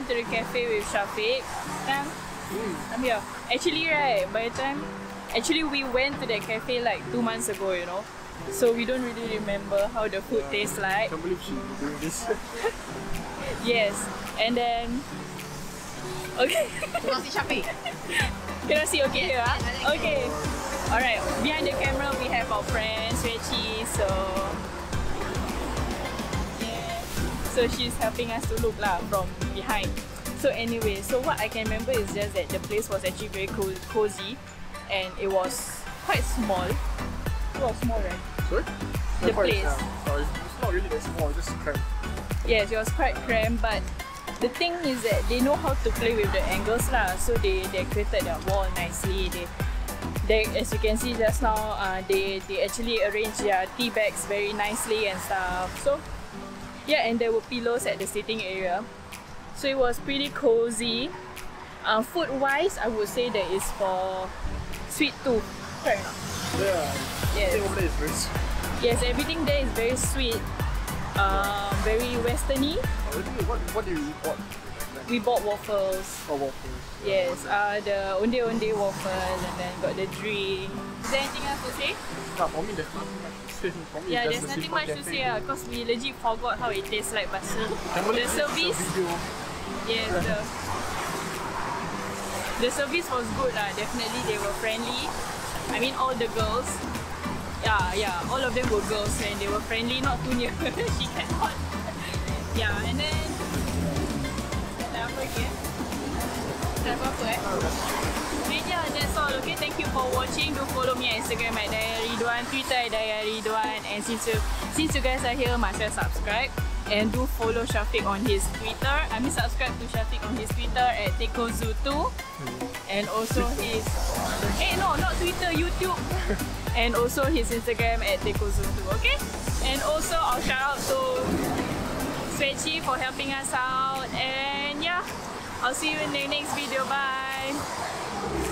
went to the cafe with Shafiq. I'm here. Actually, right, by the time... Actually, we went to that cafe like 2 months ago, you know. So we don't really remember how the food tastes like. I can't believe she's doing this. Yes. And then... Okay. Cannot see Shafiq. Cannot see, okay here, yes, huh? Okay. Alright, behind the camera we have our friend, Swechi, so... Yeah. So she's helping us to look lah from behind. So anyway, so what I can remember is just that the place was actually very cozy and it was quite small. It was small, right? Sorry? The place. Sorry, it's not really that small, it's just cramped. Yes, it was quite cramped, but the thing is that they know how to play with the angles lah, so they created that wall nicely. They as you can see just now, they actually arrange their tea bags very nicely and stuff. So yeah, and there were pillows at the sitting area, so it was pretty cozy. Food wise, I would say that is for sweet too. Fair enough. Yeah. Yes. Everything is very sweet. Yes, everything there is very sweet. Very westerny. What do you bought? We bought waffles. Oh, waffles. Yes, the ondeh-ondeh waffles, and then got the drink. Is there anything else to say? Nah, for me there's nothing much to say. For me, yeah, there's nothing much to say because we legit forgot how it tastes like, but the service... Yes, the service was good lah, definitely they were friendly. I mean all the girls. Yeah, yeah, all of them were girls and they were friendly, not too near. She cannot. Yeah, and then... That's all again. That's all, okay? Yeah, that's all, okay? Thank you for watching. Do follow me on Instagram at @diaryduan, Twitter at @diaryduan, and since you guys are here, might as well subscribe. And do follow Shafiq on his Twitter. I mean, subscribe to Shafiq on his Twitter at tekozu2. And also his... Hey, no, not Twitter, YouTube. And also his Instagram at tekozu2, okay? And also, I'll shout out to Swechi for helping us out. And yeah, I'll see you in the next video. Bye!